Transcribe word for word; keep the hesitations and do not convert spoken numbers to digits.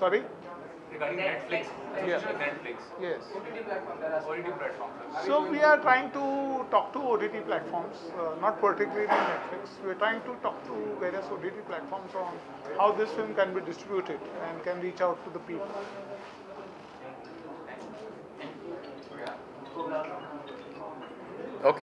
Sorry? Regarding Netflix. Yes. Netflix. Yes. O T T platform, there are O T T platforms. So we are trying to talk to O T T platforms, uh, not particularly Netflix. We are trying to talk to various O T T platforms on how this film can be distributed and can reach out to the people.